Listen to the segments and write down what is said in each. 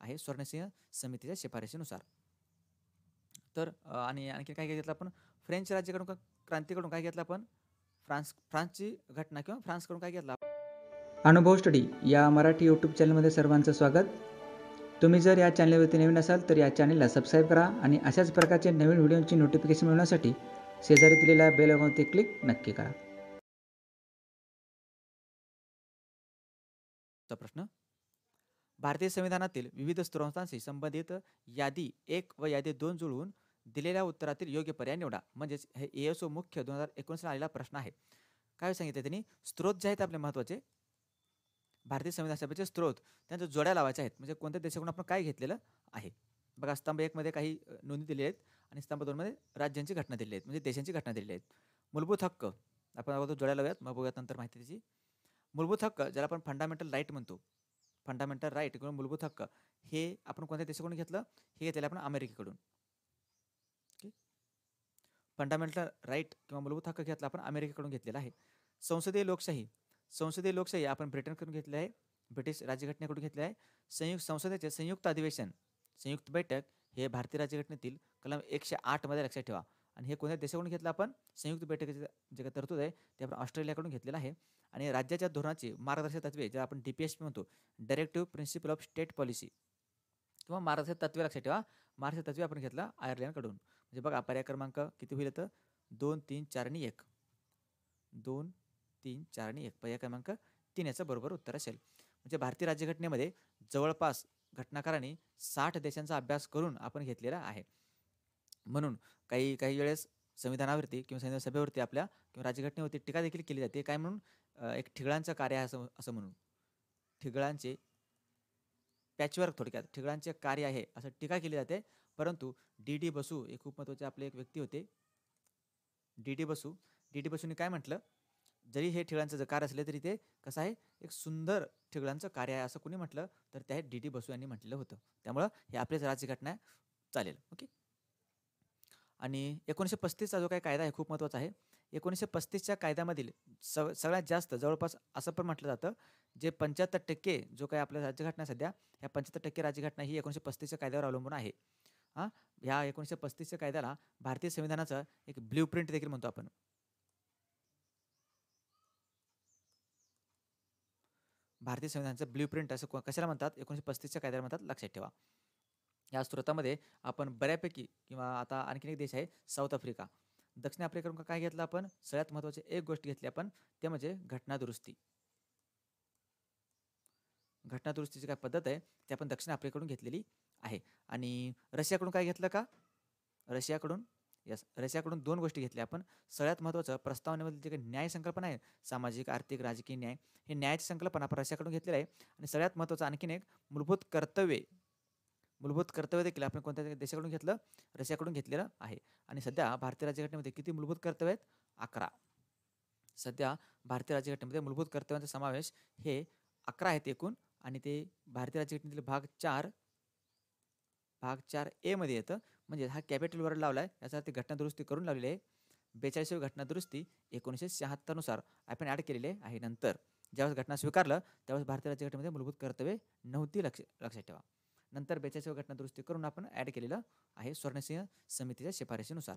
आहे स्वर्णसिंह समितीच्या शिफारशीनुसार। तर आणि आणखी काय घेतलं आपण फ्रेंच राज्याकडून क्रांतीकडून काय घेतलं आपण फ्रान्सची घटना किंवा फ्रान्सकडून काय घेतलं। अनुभव स्टडी या मराठी यूट्यूब चॅनलमध्ये सर्वांचं स्वागत। तुम्ही जर या चॅनलवरती नवीन असाल तर या चॅनलला सबस्क्राईब करा आणि अशाच प्रकारचे नवीन व्हिडिओंची नोटिफिकेशन मिळवण्यासाठी शेजारी दिलेल्या बेल आयकॉनवरती क्लिक नक्की करा। प्रश्न भारतीय संविधानातील विविध स्तरांशी संबंधित यादी 1 व यादी 2 जुळवून दिलेल्या उत्तरातील योग्य पर्याय निवडा। म्हणजेच हे एएसओ मुख्य 2019 ला आलेला प्रश्न आहे। काय सांगितले त्यांनी स्त्रोत जे आहेत आपले महत्त्वाचे भारतीय संविधान सभेचे स्त्रोत त्यांच्या जोड्या लावायचे आहेत। म्हणजे कोणत्या देशाकडून आपण काय घेतलेलं आहे बघा। स्तंभ 1 मध्ये काही नोंदी दिली आहेत आणि स्तंभ 2 मध्ये राज्यांची घटना दिली आहेत म्हणजे देशांची घटना दिली आहेत। मूलभूत हक्क आपण अगोदर जोड्या लावूयात मग बघूयात नंतर माहिती त्याची। मूलभूत हक्क ज्याला आपण फंडामेंटल राईट म्हणतो फंडामेंटल राईट किंवा मूलभूत हक्क हे आपण कोणत्या देशाकडून घेतलं हे घेतलेलं आपण अमेरिकेकडून। फंडामेंटल राईट किंवा मूलभूत हक्क घेतला आपण अमेरिकेकडून घेतलेला आहे। संसदीय लोकशाही आपण ब्रिटनकडून घेतले आहे ब्रिटिश राज्यघटनेकडून घेतले आहे। संयुक्त संसदेचे संयुक्त अधिवेशन संयुक्त बैठक हे भारतीय राज्यघटनेतील कलम 108 मध्ये लक्षात ठेवा। आणि हे कोणत्या देशाकडून घेतलं आपण संयुक्त बैठकीचे जे तरतूद आहे ते आपण ऑस्ट्रेलियाकडून घेतलेलं आहे। आणि राज्याच्या धोरणाची मार्गदर्शक तत्वे जे आपण DPSP म्हणतो directive principle of state policy किंवा मार्गदर्शक तत्वे लक्षात ठेवा। मार्गदर्शक तत्वे आपण घेतला आयर्लंडकडून। म्हणजे बघा पर्याय क्रमांक किती होईल तर 2 3 4 आणि 1 2 3 4 आणि 1 पर्याय क्रमांक 3 याचं बरोबर उत्तर असेल। म्हणजे भारतीय राज्यघटनेमध्ये जवळपास घटनाकारांनी 60 देशांचा अभ्यास करून आपण घेतलेला आहे। म्हणून काही काही वेळेस संविधानावरती किंवा संविधान सभेवरती आपल्या किंवा राज्यघटनेवरती टीका देखील केली जाते। काय म्हणून एक ठिगळांचं कार्य आहे असं म्हणून ठिगळांचे पॅचवर्क थोडक्यात ठिगळांचे कार्य आहे असं टीका केली जाते। परंतु DD बसू हे खूप महत्त्वाचे आपले एक व्यक्ती होते। DD बसूने काय म्हटलं जरी हे ठिगळांचं जर कार्य असले तरी ते कसं आहे एक सुंदर ठिगळांचं कार्य आहे असं कोणी म्हटलं तर ते DD बसू यांनी म्हटलेलं होतं। त्यामुळं हे आपलीच राज्यघटना चालेल ओके। आणि 1935 जो काही कायदा आहे खूप महत्त्वाचा आहे। 1935 कायद्यामधील सगळ्यात जास्त जवळपास असं पण म्हटलं जातं जे 75% जो काही आपल्या राज्यघटना सध्या ह्या 75% राज्यघटना ही 1935 कायद्यावर अवलंबून आहे। ह्या 1935 कायद्याला भारतीय संविधानाचा एक ब्ल्यू प्रिंट देखील म्हणतो आपण। भारतीय संविधानाचं ब्ल्यू प्रिंट असं कशाला म्हणतात 1935 कायद्याला म्हणतात लक्षात ठेवा। या स्त्रोतामध्ये आपण बऱ्यापैकी किंवा आता आणखी एक देश आहे साऊथ आफ्रिका दक्षिण आफ्रिकेकडून काय घेतलं आपण सगळ्यात महत्त्वाची एक गोष्ट घेतली आपण ते म्हणजे घटना दुरुस्तीची काय पद्धत आहे ते आपण दक्षिण आफ्रिकेकडून घेतलेली आहे। आणि रशियाकडून काय घेतलं का रशियाकडून 2 गोष्टी घेतल्या आपण। सगळ्यात महत्त्वाचं प्रस्तावनेमध्ये जे काही न्याय संकल्पना आहे सामाजिक आर्थिक राजकीय न्याय हे न्यायाची संकल्पना आपण रशियाकडून घेतलेली आहे। आणि सगळ्यात महत्त्वाचं आणखीन एक मूलभूत कर्तव्य देखील आपण कोणत्या देशाकडून घेतलं रशियाकडून घेतलेलं आहे। आणि सध्या भारतीय राज्यघटनेमध्ये किती मूलभूत कर्तव्य आहेत 11। सध्या भारतीय राज्यघटनेमध्ये मूलभूत कर्तव्यांचा समावेश हे 11 आहेत एकूण आणि ते भारतीय राज्यघटनेतील भाग 4A मध्ये येतं। म्हणजे हा कॅपिटल वर्ड लावला आहे याचा अर्थ घटना दुरुस्ती करून लावलेली आहे। 42वी घटना दुरुस्ती 1976 नुसार आपण ॲड केलेली आहे। नंतर ज्यावेळेस घटना स्वीकारलं त्यावेळेस भारतीय राज्यघटनेमध्ये मूलभूत कर्तव्ये नव्हती लक्षात ठेवा। नंतर 42वी घटना दुरुस्ती करून आपण ॲड केलेलं आहे स्वर्णसिंह समितीच्या शिफारशीनुसार।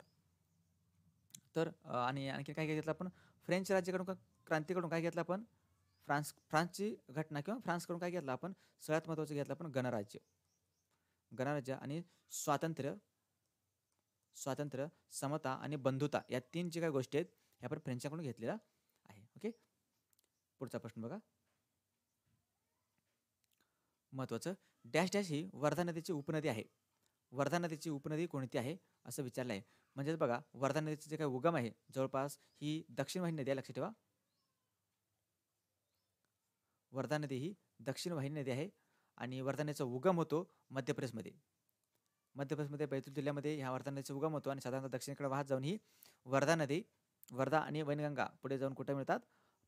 तर आणि आणखी काय घेतलं आपण फ्रेंच राज्याकडून क्रांतीकडून काय घेतलं आपण फ्रान्सची घटना किंवा फ्रान्सकडून काय घेतलं आपण सगळ्यात महत्त्वाचं घेतलं आपण गणराज्य आणि स्वातंत्र्य समता आणि बंधुता या 3 जे काही गोष्टी आहेत ह्या आपण फ्रेंचाकडून घेतलेला आहे ओके। पुढचा प्रश्न बघा महत्त्वाचं डॅश ही वर्धा नदीची उपनदी आहे। वर्धा नदीची उपनदी कोणती आहे असं विचारलं आहे। म्हणजेच बघा वर्धा नदीचे जे काही उगम आहे जवळपास ही दक्षिण वाहिनी नदी आहे लक्षात ठेवा। वर्धा नदी ही दक्षिण वाहिनी नदी आहे आणि वर्धा नदीचा उगम होतो मध्य प्रदेशमध्ये बैतूल जिल्ह्यामध्ये ह्या वर्धा नदीचा उगम होतो। आणि साधारणतः दक्षिणेकडे वाहत जाऊन ही वर्धा आणि वैनगंगा पुढे जाऊन कुठे मिळतात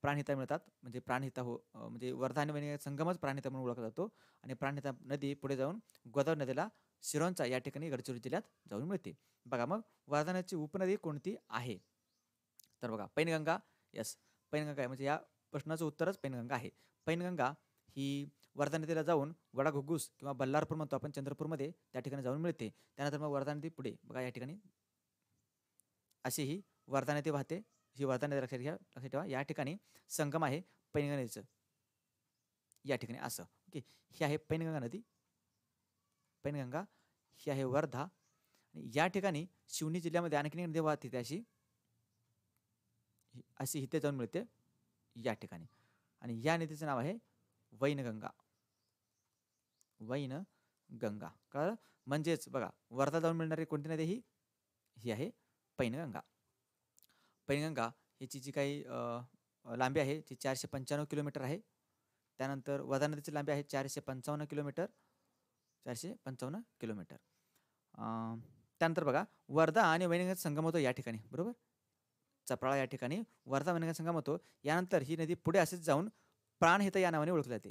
प्राणहिता मिळतात। म्हणजे म्हणजे वर्धा आणि वैनगंगा संगमच प्राणहिता म्हणून ओळखला जातो। आणि प्राणहिता नदी पुढे जाऊन गोदावरी नदीला सिरोंचा या ठिकाणी गडचिरोली जिल्ह्यात जाऊन मिळते। बघा मग वर्धा नदीची उपनदी कोणती आहे तर बघा पैनगंगा पैनगंगा आहे। म्हणजे या प्रश्नाचं उत्तरच पैनगंगा आहे। पैनगंगा ही वर्धा नदीला जाऊन वडाघुग्गूस किंवा बल्लारपूर म्हणतो आपण चंद्रपूरमध्ये त्या ठिकाणी जाऊन मिळते। त्यानंतर मग वर्धा नदी पुढे बघा या ठिकाणी अशी ही वर्धा नदी वाहते। ही वर्धा नदी लक्षात ठेवा। या ठिकाणी संगम आहे पैनगंगा नदीचं या ठिकाणी असं ओके। ही आहे पैनगंगा नदी, पैनगंगा ही आहे वर्धा। या ठिकाणी शिवनी जिल्ह्यामध्ये आणखी एक नदी वाहते त्याशी अशी इथे जाऊन मिळते या ठिकाणी आणि या नदीचं नाव आहे वैनगंगा। वैनगंगा कळलं। म्हणजेच बघा वर्धा जाऊन मिळणारी कोणती नदी ही आहे पैनगंगा। पैनगंगा याची जी काही लांबी आहे ती 495 किलोमीटर आहे। त्यानंतर वर्धा नदीची लांबी आहे 455 किलोमीटर, 455 किलोमीटर। त्यानंतर बघा वर्धा आणि वैनगंगा संगम होतो या ठिकाणी बरोबर चपराळा या ठिकाणी वर्धा वैनगंगा संगम होतो। यानंतर ही नदी पुढे असेच जाऊन प्राणहिता या नावाने ओळखली जाते,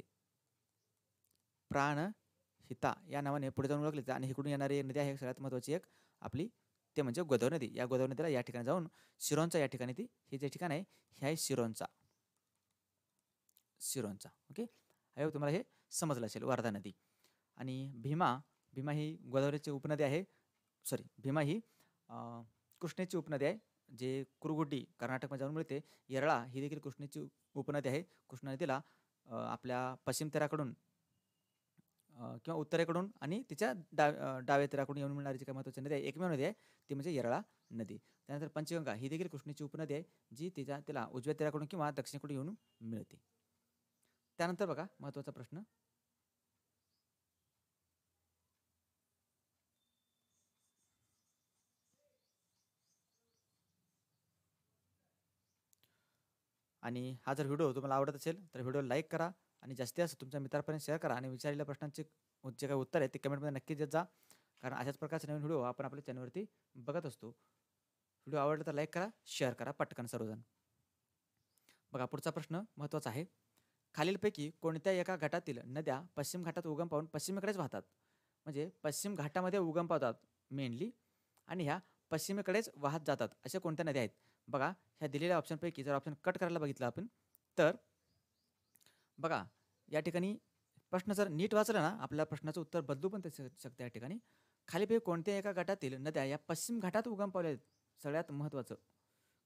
प्राणहिता या नावाने पुढे जाऊन ओळखली जाते। आणि इकडून येणारी नदी आहे सगळ्यात महत्त्वाची एक आपली ते म्हणजे गोदावरी नदी। या गोदावरी नदीला या ठिकाणी जाऊन शिरोंचा या ठिकाणी ती हे जे ठिकाण आहे हे आहे शिरोंचा, शिरोंचा ओके। आय होप तुम्हाला हे समजलं असेल वर्धा नदी। आणि भीमा, भीमा ही गोदावरीची उपनदी आहे, सॉरी भीमा ही कृष्णेची उपनदी आहे जे कुरुगुड्डी कर्नाटकमध्ये जाऊन मिळते। येरळा ही देखील कृष्णेची उपनदी आहे। कृष्णा नदीला आपल्या पश्चिम तीराकडून किंवा उत्तरेकडून आणि तिच्या डाव्या तीराकडून येऊन मिळणारी जी काही महत्त्वाची नदी आहे एकमेव नदी आहे ती म्हणजे येरळा नदी। त्यानंतर पंचगंगा ही देखील कृष्णेची उपनदी आहे जी तिला उजव्या तीराकडून किंवा दक्षिणेकडून येऊन मिळते। त्यानंतर बघा महत्त्वाचा प्रश्न आणि हा जर व्हिडिओ तुम्हाला आवडत असेल तर व्हिडिओ लाईक करा आणि जास्तीत जास्त तुमच्या मित्रांपर्यंत शेअर करा आणि विचारलेल्या प्रश्नांचे जे काही उत्तर आहे ते कमेंटमध्ये नक्की देत जा कारण अशाच प्रकारचे नवीन व्हिडिओ आपण आपल्या चॅनलवरती बघत असतो। व्हिडिओ आवडला तर लाईक करा, शेअर करा पटकन सर्वजण। बघा पुढचा प्रश्न महत्त्वाचा आहे। खालीलपैकी कोणत्या एका घाटातील नद्या पश्चिम घाटात उगम पावून पश्चिमेकडेच वाहतात? म्हणजे पश्चिम घाटामध्ये उगम पावतात मेनली आणि ह्या पश्चिमेकडेच वाहत जातात अशा कोणत्या नद्या आहेत? बघा ह्या दिलेल्या ऑप्शनपैकी जर ऑप्शन कट करायला बघितलं आपण तर बघा या ठिकाणी प्रश्न जर नीट वाचला ना आपल्या प्रश्नाचं उत्तर बदलू पण शकतं। या ठिकाणी खालीपैकी कोणत्या एका घाटातील नद्या या पश्चिम घाटात उगम पावल्या आहेत सगळ्यात महत्त्वाचं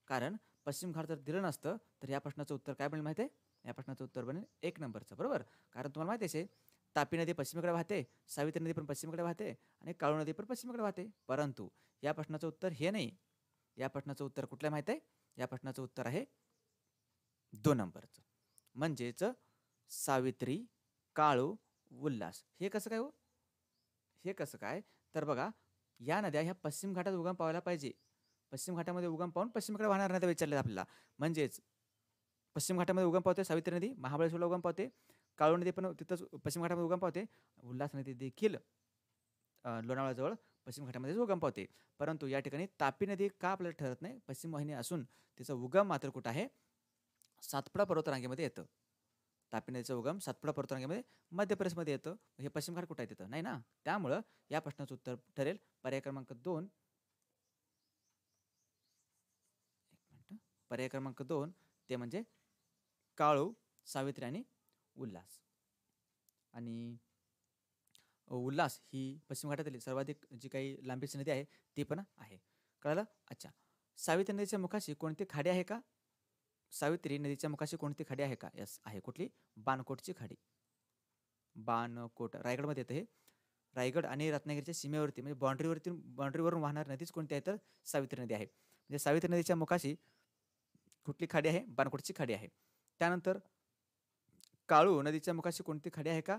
कारण पश्चिम घाट जर दिलं नसतं तर या प्रश्नाचं उत्तर काय बनेल माहिती आहे? या प्रश्नाचं उत्तर बनेल 1 नंबरचं बरोबर कारण तुम्हाला माहिती असेल तापी नदी पश्चिमेकडे वाहते, सावित्री नदी पण पश्चिमेकडे वाहते आणि काळू नदी पण पश्चिमेकडे वाहते। परंतु या प्रश्नाचं उत्तर हे नाही, या प्रश्नाचं उत्तर कुठलं माहिती आहे? या प्रश्नाचं उत्तर आहे 2 नंबरचं म्हणजेच सावित्री, काळू, उल्हास हे कसं काय हो? हे कसं काय तर बघा या नद्या ह्या पश्चिम घाटात उगम पावायला पाहिजे। पश्चिम घाटामध्ये उगम पावून पश्चिमेकडे वाहणार नद्या विचारल्या आपल्याला म्हणजेच पश्चिम घाटामध्ये उगम पावते सावित्री नदी, महाबळेश्वरला उगम पावते, काळू नदी पण तिथंच पश्चिम घाटामध्ये उगम पावते, उल्हास नदी देखील लोणावळ्याजवळ पश्चिम घाटामध्येच उगम पावते। परंतु या ठिकाणी तापी नदी का आपल्याला ठरत नाही? पश्चिम वाहिनी असून तिचा उगम मात्र कुठं आहे? सातपुडा पर्वतरांगेमध्ये येतं। तापी नदीचा उगम सातपुडा पर्वतरांगेमध्ये मध्य प्रदेशमध्ये येतं। हे पश्चिम घाट कुठं आहे? तिथं नाही ना। त्यामुळं या प्रश्नाचं उत्तर ठरेल पर्याय क्रमांक 2, पर्याय क्रमांक 2 ते म्हणजे काळू, सावित्री आणि उल्हास। आणि उल्हास ही पश्चिम घाटातील सर्वाधिक जी काही लांबीची नदी आहे ती पण आहे कळलं। अच्छा सावित्री नदीच्या मुखाशी कोणती खाडी आहे का? सावित्री नदीच्या मुखाशी कोणती खाडी आहे का? यस आहे। कुठली? बाणकोटची खाडी, बाणकोट रायगडमध्ये येतं हे। रायगड आणि रत्नागिरीच्या सीमेवरती म्हणजे बाँड्रीवरती, बाँड्रीवरून वाहणारी नदीच कोणती आहे तर सावित्री नदी आहे। म्हणजे सावित्री नदीच्या मुखाशी कुठली खाडी आहे? बाणकोटची खाडी आहे। त्यानंतर काळू नदीच्या मुखाशी कोणती खाडी आहे का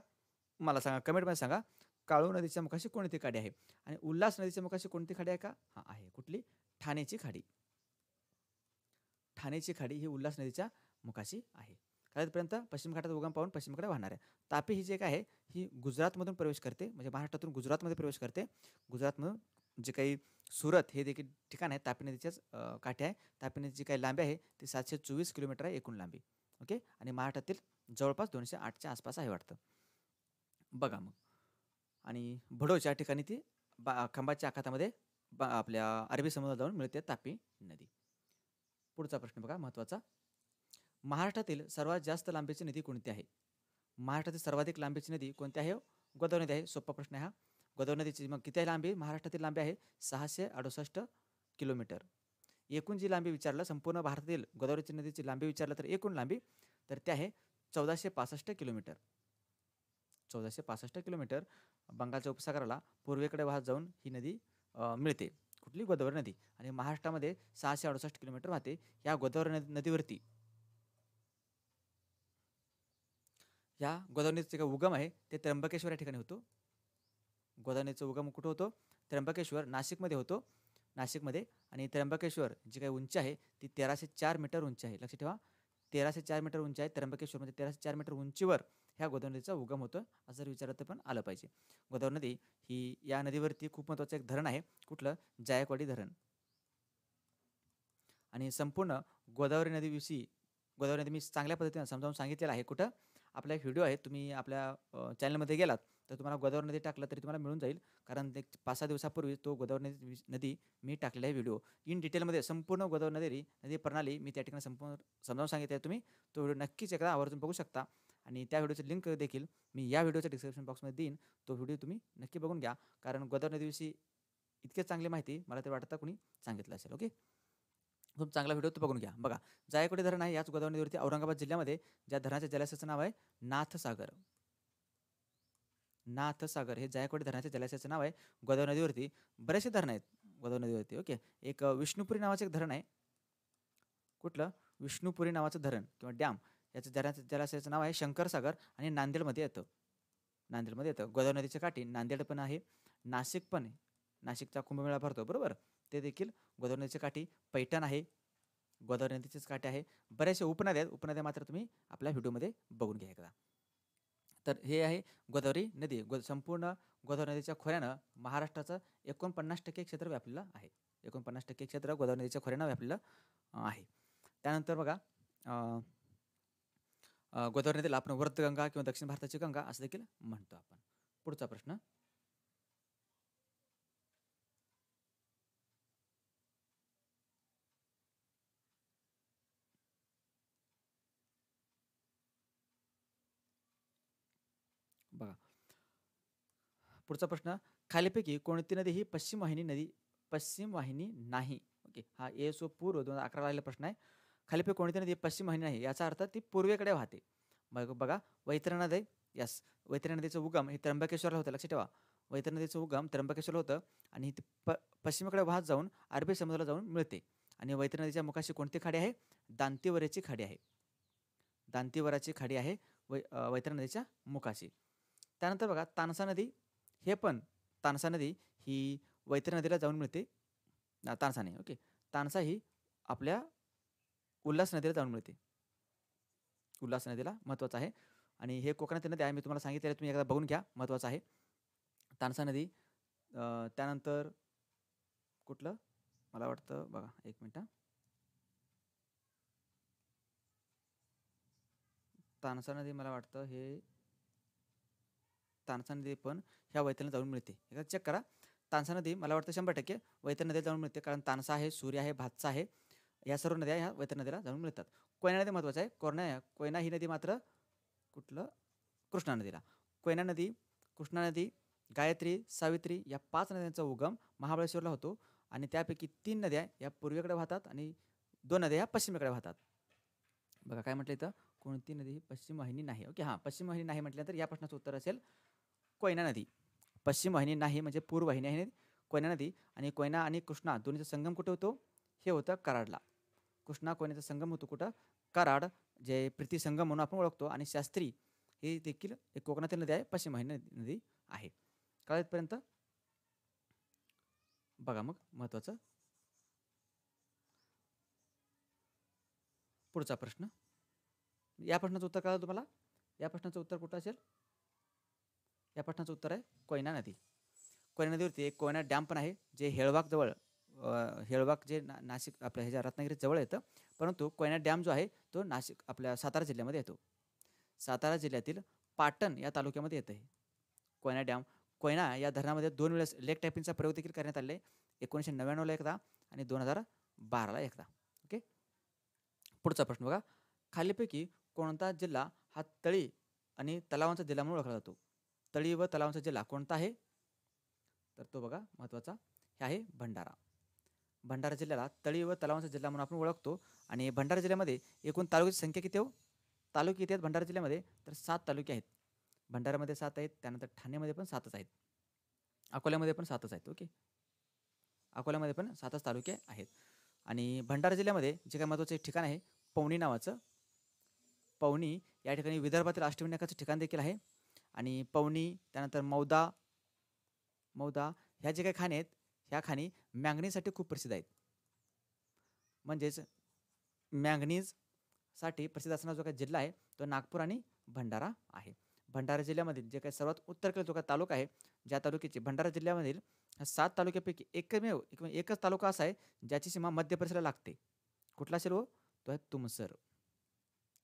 मला सांगा, कमेंटमध्ये सांगा। काळू नदीच्या मुखाशी कोणती खाडी आहे? आणि उल्हास नदीच्या मुखाशी कोणती खाडी आहे का? हा आहे कुठली? ठाणेची खाडी, ठाणेची खाडी ही उल्हास नदीच्या मुखाशी आहे। कालपर्यंत पश्चिम घाटात उगम पावून पश्चिमेकडे वाहणार आहे। तापी ही जे काय आहे ही गुजरातमधून प्रवेश करते म्हणजे महाराष्ट्रातून गुजरातमध्ये प्रवेश करते। गुजरातमधून जे काही सुरत हे देखील ठिकाण आहे तापी नदीच्याच काठी आहे। तापी नदीची जी काही लांबी आहे ती 724 किलोमीटर आहे एकूण लांबी ओके। आणि महाराष्ट्रातील जवळपास 208च्या आसपास आहे वाटतं बघा। मग आणि भडोच या ठिकाणी ती खंबाच्या आखातामध्ये आपल्या अरबी समुद्रात जाऊन मिळते तापी नदी। पुढचा प्रश्न बघा महत्त्वाचा, महाराष्ट्रातील सर्वात जास्त लांबीची नदी कोणती आहे? महाराष्ट्रातील सर्वाधिक लांबीची नदी कोणती आहे? गोदावरी नदी आहे. सोपा प्रश्न आहे हा. गोदावरी नदीची मग किती लांबी महाराष्ट्रातील लांबी आहे? 668 किलोमीटर. एकूण जी लांबी विचारलं संपूर्ण भारतातील गोदावरी नदीची लांबी विचारलं तर एकूण लांबी तर ते आहे 1465 किलोमीटर. 1465 किलोमीटर बंगालच्या उपसागराला पूर्वेकडे वाहत जाऊन ही नदी मिळते. कुठली? गोदावरी नदी. आणि महाराष्ट्रामध्ये 668 किलोमीटर वाहते. या गोदावरी नदीवरती या गोदावरी नदीचा उगम आहे ते त्र्यंबकेश्वर या ठिकाणी होतो. गोदावरी नदीचा उगम कुठे होतो? त्र्यंबकेश्वर नाशिकमध्ये होतो. नाशिकमध्ये. आणि त्र्यंबकेश्वर जी काही उंची आहे ती 1304 मीटर उंची आहे. लक्षात ठेवा 1304 मीटर उंची आहे. त्र्यंबकेश्वर म्हणजे 1304 मीटर उंचीवर ह्या गोदावरी नदीचा उगम होतो असं जर विचारलं तर पण आलं पाहिजे. गोदावरी नदी ही या नदीवरती खूप महत्त्वाचं एक धरण आहे. कुठलं? जायकवाडी धरण. आणि संपूर्ण गोदावरी नदीविषयी गोदावरी नदी मी चांगल्या पद्धतीने समजावून सांगितलेलं आहे. कुठं? आपला एक व्हिडिओ आहे, तुम्ही आपल्या चॅनलमध्ये गेलात तर तुम्हाला गोदावरी नदी टाकलं तरी तुम्हाला मिळून जाईल. कारण एक 5-6 दिवसापूर्वी तो गोदावरी नदी मी टाकलेला आहे व्हिडिओ इन डिटेलमध्ये. संपूर्ण गोदावरी नदी प्रणाली मी त्या ठिकाणी संपूर्ण समजावून सांगितली आहे. तुम्ही तो व्हिडिओ नक्कीच एकदा आवर्जून बघू शकता. आणि त्या व्हिडिओची लिंक देखील मी या व्हिडिओच्या डिस्क्रिप्शन बॉक्समध्ये देईन. तो व्हिडिओ तुम्ही नक्की बघून घ्या. कारण गोदावरी नदीविषयी इतकेच चांगली माहिती मला ते वाटतं कुणी सांगितलं असेल. ओके, खूप चांगला व्हिडिओ तो बघून घ्या. बघा जायकवाडी धरण आहे याच गोदावरी नदीवरती औरंगाबाद जिल्ह्यामध्ये. ज्या धरणाच्या जलाशयाचं नाव आहे नाथसागर. नाथसागर हे जायकवाडी धरणाच्या जलाशयाचं नाव आहे. गोदावरी नदीवरती बरेचसे धरण आहेत गोदावरी नदीवरती. ओके, एक विष्णुपुरी नावाचं एक धरण आहे. कुठलं? विष्णुपुरी नावाचं धरण किंवा डॅम. याचं धरणाचं जलाशयाचं नाव आहे शंकरसागर आणि नांदेडमध्ये येतं. नांदेडमध्ये येतं. गोदावरी नदीच्या काठी नांदेड पण आहे, नाशिक पण आहे. नाशिकचा कुंभमेळा भरतो बरोबर, ते देखील गोदावरी नदीच्या काठी. पैठण आहे गोदावरी नदीचीच काठी आहे. बऱ्याचशा उपनद्या आहेत. उपनद्या मात्र तुम्ही आपल्या व्हिडिओमध्ये बघून घ्या एकदा. तर हे आहे गोदावरी नदी. संपूर्ण गोदावरी नदीच्या खोऱ्यानं महाराष्ट्राचं 49% क्षेत्र व्यापलेलं आहे. 49% क्षेत्र गोदावरी नदीच्या खोऱ्यानं व्यापलेलं आहे. त्यानंतर बघा गोदावरी नदीला आपण वर्त गंगा किंवा दक्षिण भारताची गंगा असं देखील म्हणतो आपण. पुढचा प्रश्न. बघा पुढचा प्रश्न. खालीपैकी कोणती नदी ही पश्चिम वाहिनी नाही? ओके, हा ASO पूर्व 2011 आलेला प्रश्न आहे. खालीपैकी कोणती नदी पश्चिम वाहिनी नाही याचा अर्थ ती पूर्वेकडे वाहते. मग बघा वैतरणा नदी. यस, वैतरणा नदीचं उगम हे त्र्यंबकेश्वरला होतं. लक्षात ठेवा वैतरणा नदीचं उगम त्र्यंबकेश्वरला होतं. आणि ती पश्चिमेकडे वाहत जाऊन अरबी समुद्राला जाऊन मिळते. आणि वैतरणा नदीच्या मुखाशी कोणती खाडी आहे? दांतीवरेची खाडी आहे. दांतीवराची खाडी आहे वैतरणा नदीच्या मुखाशी. त्यानंतर बघा तानसा नदी. हे पण तानसा नदी ही वैतरणा नदीला जाऊन मिळते. तानसा नाही, ओके, तानसा ही आपल्या उल्हास नदीला जाऊन मिळते. उल्हास नदीला महत्त्वाचं आहे. आणि हे कोकणातील नदी आहे मी तुम्हाला सांगितलेलं, तुम्ही एकदा बघून घ्या, महत्त्वाचं आहे तानसा नदी. त्यानंतर कुठलं मला वाटतं बघा एक मिनटं. तानसा नदी मला वाटतं हे तानसा नदी पण ह्या वैतरणा जाऊन मिळते. एकदा चेक करा. तानसा नदी मला वाटतं 100% वैतरणा नदीला जाऊन मिळते. कारण तानसा आहे, सूर्य आहे, भातसा आहे, या सर्व नद्या ह्या वैतरणा नदीला जाऊन मिळतात. कोयना नदी महत्त्वाचं आहे. कोयना ही नदी मात्र कुठलं? कृष्णा नदीला. कोयना नदी, कृष्णा नदी, गायत्री, सावित्री या 5 नद्यांचा उगम महाबळेश्वरला होतो. आणि त्यापैकी 3 नद्या या पूर्वेकडे वाहतात आणि 2 नद्या ह्या पश्चिमेकडे वाहतात. बघा काय म्हटलं इथं, कोणती नदी ही पश्चिम वाहिनी नाही? ओके, हां पश्चिम वाहिनी नाही म्हटल्यानंतर या प्रश्नाचं उत्तर असेल कोयना नदी. पश्चिम वाहिनी नाही म्हणजे पूर्व वाहिनी आहे कोयना नदी. आणि कोयना आणि कृष्णा दोन्हीचा संगम कुठे होतो? हे होतं कराडला. कृष्णा कोयनेचा संगम होतो कुठं? कराड, जे प्रीती संगम म्हणून आपण ओळखतो. आणि शास्त्री हे देखील एक कोकणातील नदी आहे, पश्चिम वाहिनी नदी आहे. काळपर्यंत बघा मग महत्त्वाचं पुढचा प्रश्न. या प्रश्नाचं उत्तर कळलं तुम्हाला? या प्रश्नाचं उत्तर कुठं असेल? या प्रश्नाचं उत्तर आहे कोयना नदी. कोयना नदीवरती एक कोयना डॅम पण आहे, जे हेळवाकजवळ हेळवाक जे नाशिक आपल्या ह्याच्या रत्नागिरीत जवळ येतं. परंतु कोयना डॅम जो आहे तो नाशिक आपल्या सातारा जिल्ह्यामध्ये येतो. सातारा जिल्ह्यातील पाटण या तालुक्यामध्ये येतं हे कोयना डॅम. कोयना या धरणामध्ये 2 वेळेस लेक टायपिंगचा प्रयोग देखील करण्यात आले. 1999ला एकदा आणि 2012ला एकदा. ओके, पुढचा प्रश्न बघा. खालीपैकी कोणता जिल्हा हा तळी आणि तलावांचा जिल्हा म्हणून ओळखला जातो। तळी व तलावांचा जिल्हा कोणता आहे तर तो बघा महत्त्वाचा हे आहे भंडारा। भंडारा जिल्ह्याला तळी व तलावांचा जिल्हा म्हणून आपण ओळखतो। आणि भंडारा जिल्ह्यामध्ये एकूण तालुक्याची संख्या किती हो तालुके किती आहेत भंडारा जिल्ह्यामध्ये तर 7 तालुके आहेत। भंडारामध्ये 7 आहेत, त्यानंतर ठाण्यामध्ये पण 7च आहेत, अकोल्यामध्ये पण 7च आहेत। ओके, अकोल्यामध्ये पण 7च तालुके आहेत। आणि भंडारा जिल्ह्यामध्ये जे काय महत्त्वाचे ठिकाण आहे पवनी नावाचं, पवनी या ठिकाणी विदर्भातील अष्टविनायकाचं ठिकाण देखील आहे। आणि पवनी त्यानंतर मौदा, मौदा ह्या जे काही खाणी आहेत ह्या खाणी मॅंगनीजसाठी खूप प्रसिद्ध आहेत। म्हणजेच मॅंगनीजसाठी प्रसिद्ध असणारा जो काही जिल्हा आहे तो नागपूर आणि भंडारा आहे। भंडारा जिल्ह्यामधील जे काही सर्वात उत्तरेकडील जो काही तालुका आहे ज्या तालुक्याची भंडारा जिल्ह्यामधील 7 तालुक्यापैकी एकच तालुका असा आहे ज्याची सीमा मध्य प्रदेशला लागते। कुठला असेल हो तो आहे तुमसर।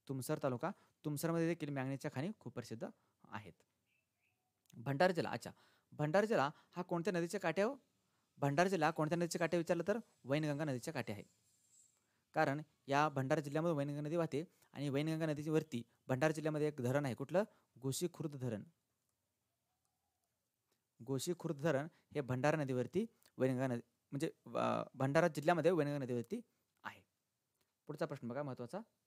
तुमसर तालुका, तुमसरमध्ये देखील मॅंगनीजच्या खाणी खूप प्रसिद्ध आहेत। भंडारा जिल्हा, अच्छा भंडारा जिल्हा हा कोणत्या नदीच्या काठी आहे हो? भंडारा जिल्हा कोणत्या नदीच्या काठी विचारलं तर वैनगंगा नदीच्या काठी आहे। कारण या भंडारा जिल्ह्यामध्ये वैनगंगा नदी वाहते आणि वैनगंगा नदीवरती भंडारा जिल्ह्यामध्ये एक धरण आहे। कुठलं? गोसीखुर्द धरण। गोसीखुर्द धरण हे भंडारा नदीवरती वैनगंगा नदी म्हणजे भंडारा जिल्ह्यामध्ये वैनगंगा नदीवरती आहे। पुढचा प्रश्न बघा महत्त्वाचा